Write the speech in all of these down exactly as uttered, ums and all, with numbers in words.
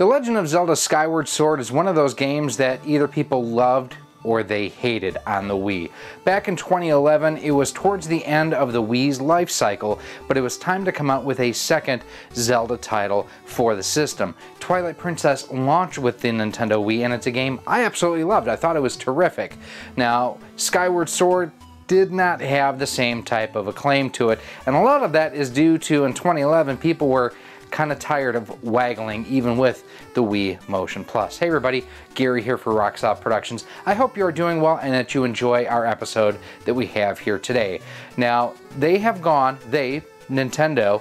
The Legend of Zelda Skyward Sword is one of those games that either people loved or they hated on the Wii. Back in twenty eleven, it was towards the end of the Wii's life cycle, but it was time to come out with a second Zelda title for the system. Twilight Princess launched with the Nintendo Wii, and it's a game I absolutely loved. I thought it was terrific. Now, Skyward Sword did not have the same type of acclaim to it, and a lot of that is due to, in twenty eleven, people were kind of tired of waggling even with the Wii Motion Plus. Hey everybody, Gary here for RoXolid Productions. I hope you're doing well and that you enjoy our episode that we have here today. Now, they have gone, they, Nintendo,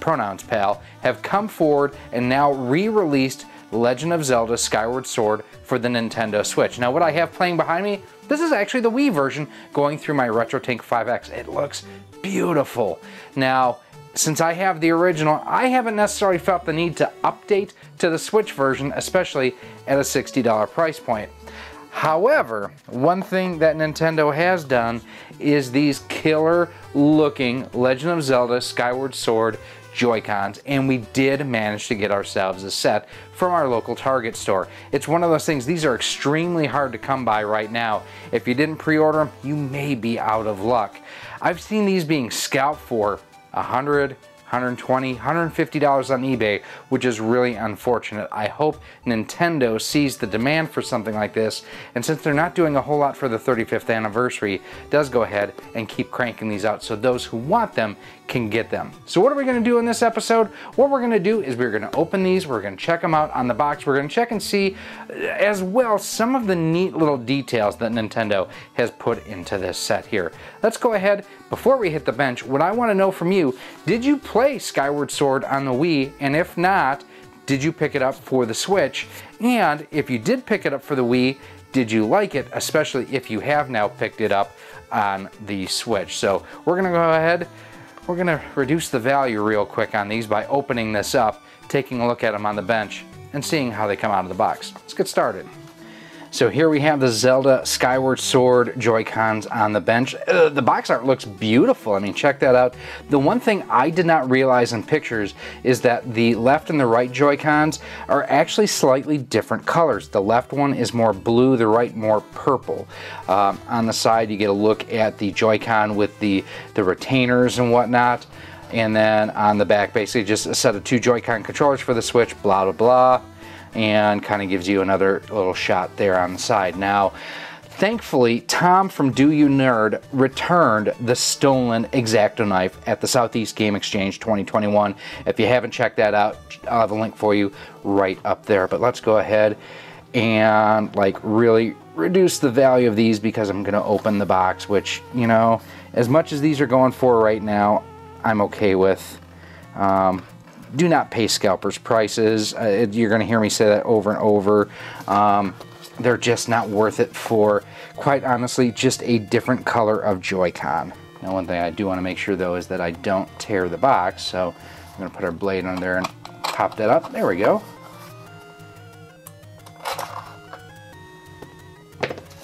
pronouns pal, have come forward and now re-released Legend of Zelda Skyward Sword for the Nintendo Switch. Now what I have playing behind me, this is actually the Wii version going through my RetroTINK five X. It looks beautiful. Now, since I have the original, I haven't necessarily felt the need to update to the Switch version, especially at a sixty dollar price point. However, one thing that Nintendo has done is these killer looking Legend of Zelda Skyward Sword Joy Cons, and we did manage to get ourselves a set from our local Target store. It's one of those things, these are extremely hard to come by right now. If you didn't pre-order them, you may be out of luck. I've seen these being scalped for one hundred dollars, one hundred twenty dollars, one hundred fifty dollars on eBay, which is really unfortunate. I hope Nintendo sees the demand for something like this, and since they're not doing a whole lot for the thirty-fifth anniversary, does go ahead and keep cranking these out so those who want them can get them. So what are we going to do in this episode? What we're going to do is we're going to open these, we're going to check them out on the box, we're going to check and see as well some of the neat little details that Nintendo has put into this set here. Let's go ahead, before we hit the bench, what I want to know from you, did you play Skyward Sword on the Wii, and if not, did you pick it up for the Switch? And if you did pick it up for the Wii, did you like it, especially if you have now picked it up on the Switch? So we're going to go ahead, we're going to reduce the value real quick on these by opening this up, taking a look at them on the bench, and seeing how they come out of the box. Let's get started. So here we have the Zelda Skyward Sword Joy-Cons on the bench. Uh, the box art looks beautiful. I mean, check that out. The one thing I did not realize in pictures is that the left and the right Joy-Cons are actually slightly different colors. The left one is more blue, the right more purple. Um, on the side, you get a look at the Joy-Con with the, the retainers and whatnot. And then on the back, basically just a set of two Joy-Con controllers for the Switch, blah, blah, blah. And kind of gives you another little shot there on the side. Now, thankfully, Tom from Do You Nerd returned the stolen X-Acto knife at the Southeast Game Exchange twenty twenty-one. If you haven't checked that out, I'll have a link for you right up there. But let's go ahead and like really reduce the value of these because I'm gonna open the box, which, you know, as much as these are going for right now, I'm okay with. Um, Do not pay scalpers' prices. Uh, you're going to hear me say that over and over. Um, they're just not worth it for, quite honestly, just a different color of Joy-Con. Now, one thing I do want to make sure, though, is that I don't tear the box. So I'm going to put our blade under there and pop that up. There we go.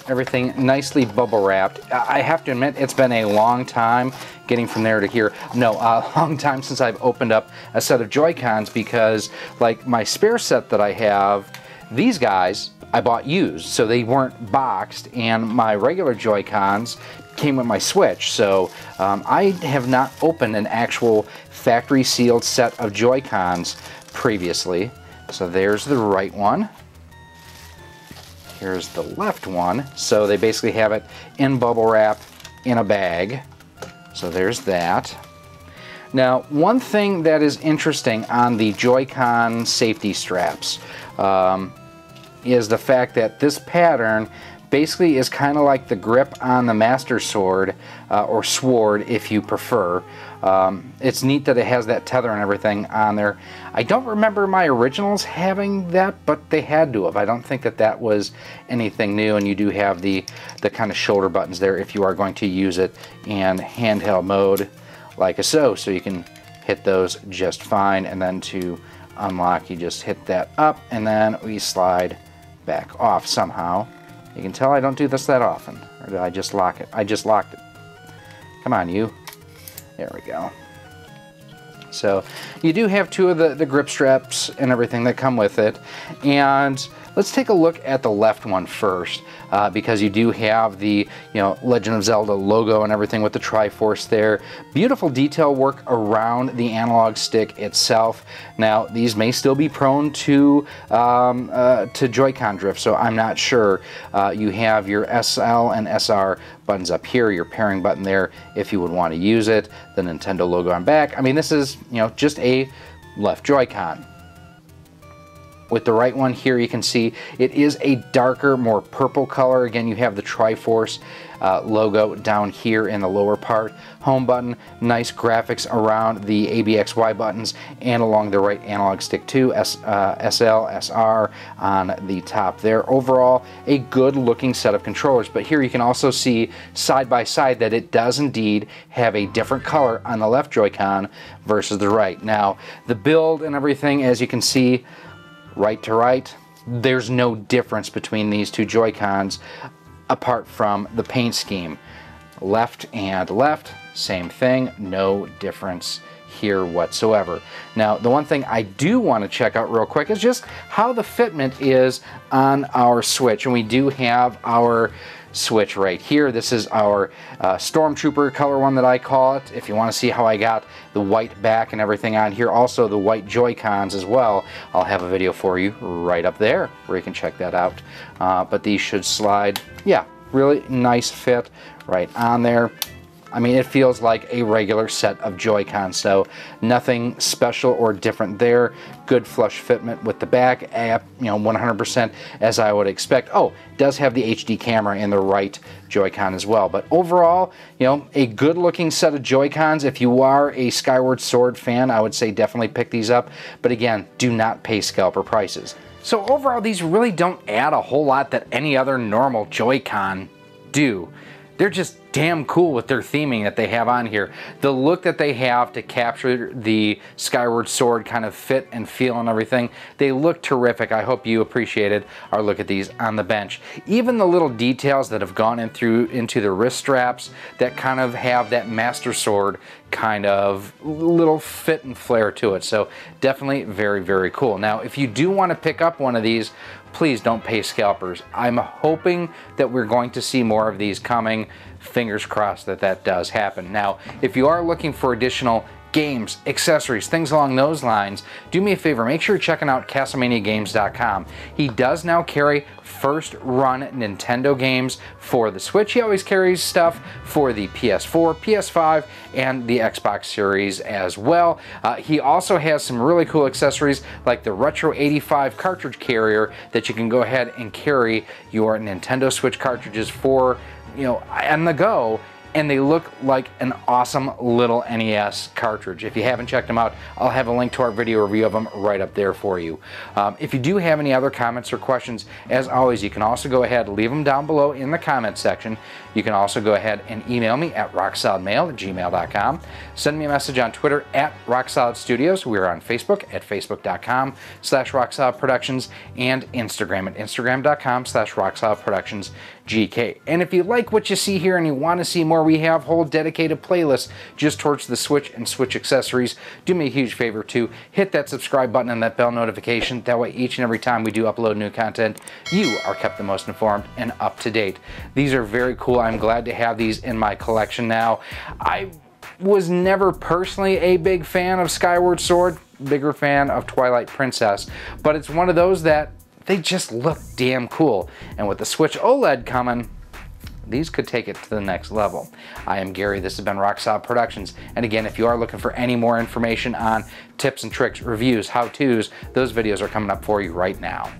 Everything nicely bubble wrapped. I have to admit, it's been a long time getting from there to here. No, a long time since I've opened up a set of Joy-Cons because, like, my spare set that I have, these guys I bought used, so they weren't boxed, and my regular Joy-Cons came with my Switch, so um, I have not opened an actual factory-sealed set of Joy-Cons previously. So there's the right one. Here's the left one. So they basically have it in bubble wrap in a bag. So there's that. Now, one thing that is interesting on the Joy-Con safety straps um, is the fact that this pattern basically is kind of like the grip on the Master Sword, uh, or Sword if you prefer. Um, it's neat that it has that tether and everything on there. I don't remember my originals having that, but they had to have. I don't think that that was anything new, and you do have the, the kind of shoulder buttons there if you are going to use it in handheld mode like so, so you can hit those just fine, and then to unlock you just hit that up, and then we slide back off somehow. You can tell I don't do this that often. Or did I just lock it? I just locked it. Come on, you. There we go. So you do have two of the, the grip straps and everything that come with it. And let's take a look at the left one first, uh, because you do have the, you know, Legend of Zelda logo and everything with the Triforce there. Beautiful detail work around the analog stick itself. Now, these may still be prone to um, uh, to Joy-Con drift, so I'm not sure. Uh, you have your S L and S R buttons up here, your pairing button there, if you would want to use it. The Nintendo logo on back. I mean, this is, you know, just a left Joy-Con. With the right one here, you can see it is a darker, more purple color. Again, you have the Triforce uh, logo down here in the lower part. Home button, nice graphics around the A B X Y buttons and along the right analog stick too. S, uh, S L, S R on the top there. Overall, a good looking set of controllers, but here you can also see side by side that it does indeed have a different color on the left Joy-Con versus the right. Now, the build and everything, as you can see, right to right, there's no difference between these two Joy-Cons apart from the paint scheme. Left and left, same thing, no difference here whatsoever. Now, the one thing I do want to check out real quick is just how the fitment is on our Switch. And we do have our Switch right here. This is our uh, Stormtrooper color one that I call it. If you want to see how I got the white back and everything on here, also the white Joy-Cons as well, I'll have a video for you right up there where you can check that out. Uh, but these should slide, yeah, really nice fit right on there. I mean, it feels like a regular set of Joy-Cons, so nothing special or different there. Good flush fitment with the back, app, you know, one hundred percent as I would expect. Oh, it does have the H D camera in the right Joy-Con as well. But overall, you know, a good looking set of Joy-Cons. If you are a Skyward Sword fan, I would say definitely pick these up. But again, do not pay scalper prices. So overall, these really don't add a whole lot that any other normal Joy-Con do. They're just damn cool with their theming that they have on here. The look that they have to capture the Skyward Sword kind of fit and feel and everything, they look terrific. I hope you appreciated our look at these on the bench. Even the little details that have gone in through into the wrist straps that kind of have that Master Sword kind of little fit and flair to it. So definitely very, very cool. Now, if you do want to pick up one of these, please don't pay scalpers. I'm hoping that we're going to see more of these coming. Fingers crossed that that does happen. Now, if you are looking for additional games, accessories, things along those lines, do me a favor, make sure you're checking out Castle Mania Games dot com. He does now carry first run Nintendo games for the Switch. He always carries stuff for the P S four, P S five, and the Xbox series as well. Uh, he also has some really cool accessories like the Retro eighty-five cartridge carrier that you can go ahead and carry your Nintendo Switch cartridges for, you know, on the go. And they look like an awesome little N E S cartridge. If you haven't checked them out, I'll have a link to our video review of them right up there for you. Um, if you do have any other comments or questions, as always, you can also go ahead and leave them down below in the comment section. You can also go ahead and email me at rock solid mail at gmail dot com. Send me a message on Twitter at Rock Solid Studios. We are on Facebook at facebook dot com slash rock solid productions and Instagram at instagram dot com slash rock solid productions G K. And if you like what you see here and you want to see more, we have whole dedicated playlists just towards the Switch and Switch accessories. Do me a huge favor to hit that subscribe button and that bell notification. That way, each and every time we do upload new content, you are kept the most informed and up to date. These are very cool. I'm glad to have these in my collection now. I was never personally a big fan of Skyward Sword, bigger fan of Twilight Princess, but it's one of those that they just look damn cool. And with the Switch OLED coming, these could take it to the next level. I am Gary, this has been Rock Solid Productions. And again, if you are looking for any more information on tips and tricks, reviews, how-tos, those videos are coming up for you right now.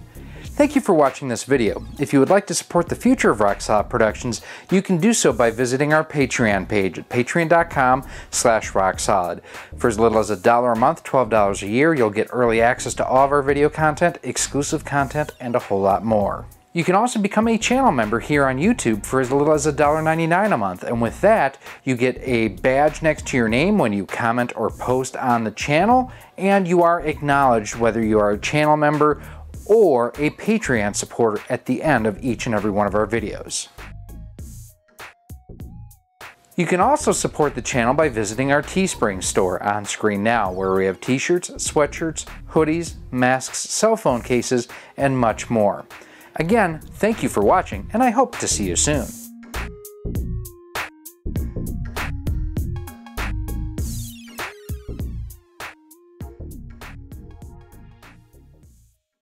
Thank you for watching this video. If you would like to support the future of RoXolid Productions, you can do so by visiting our Patreon page at patreon dot com slash rock solid. For as little as a dollar a month, twelve dollars a year, you'll get early access to all of our video content, exclusive content, and a whole lot more. You can also become a channel member here on YouTube for as little as one ninety-nine a month, and with that, you get a badge next to your name when you comment or post on the channel, and you are acknowledged whether you are a channel member or a Patreon supporter at the end of each and every one of our videos. You can also support the channel by visiting our Teespring store on screen now, where we have t-shirts, sweatshirts, hoodies, masks, cell phone cases, and much more. Again, thank you for watching, and I hope to see you soon.